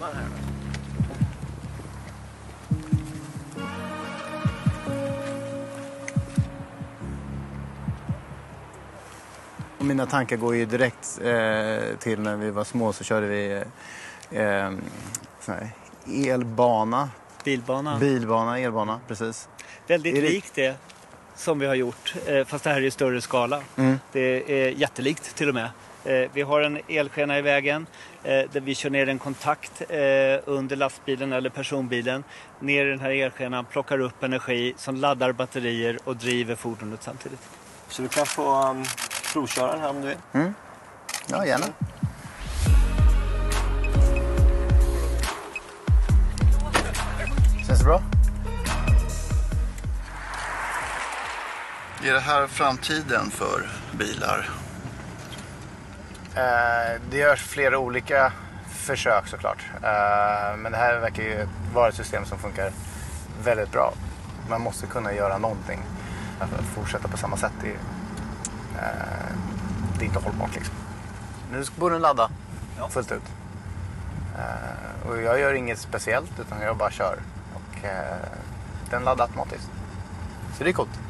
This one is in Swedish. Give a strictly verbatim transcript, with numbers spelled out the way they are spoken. femman här då. Och mina tankar går ju direkt eh, till när vi var små så körde vi eh, sån här elbana. Bilbana. Bilbana, elbana, precis. Väldigt det... likt det som vi har gjort, eh, fast det här är i större skala. Mm. Det är jättelikt till och med. Eh, vi har en elskena i vägen eh, där vi kör ner en kontakt eh, under lastbilen eller personbilen. Ner i den här elskenan, plockar upp energi som laddar batterier och driver fordonet samtidigt. Så du kan få um, provköra den här om du vill. Mm. Ja, gärna. Känns det bra? Är det här framtiden för bilar? Eh, det görs flera olika försök såklart. Eh, men det här verkar ju vara ett system som funkar väldigt bra. Man måste kunna göra någonting. Att fortsätta på samma sätt är, eh, det är inte hållbart liksom. Nu ska börja ladda ja. fullt ut. Eh, och jag gör inget speciellt utan jag bara kör. Och eh, den laddar automatiskt. Så det är coolt.